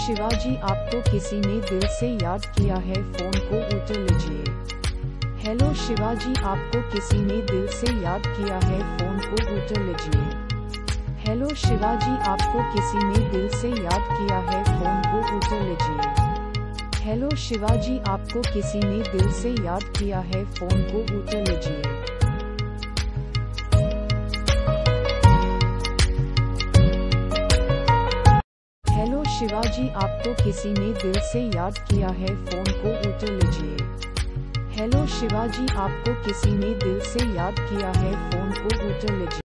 शिवाजी, आपको किसी ने दिल से याद किया है, फोन को उठा लीजिए। हेलो शिवाजी, आपको किसी ने दिल से याद किया है, फोन को उठा लीजिए। हेलो शिवाजी, आपको किसी ने दिल से याद किया है, फोन को उठा लीजिए। हेलो शिवाजी, आपको किसी ने दिल से याद किया है, फोन को उठा लीजिए। शिवाजी, आपको किसी ने दिल से याद किया है, फोन को उठा लीजिए। हेलो शिवाजी, आपको किसी ने दिल से याद किया है, फोन को उठा लीजिए।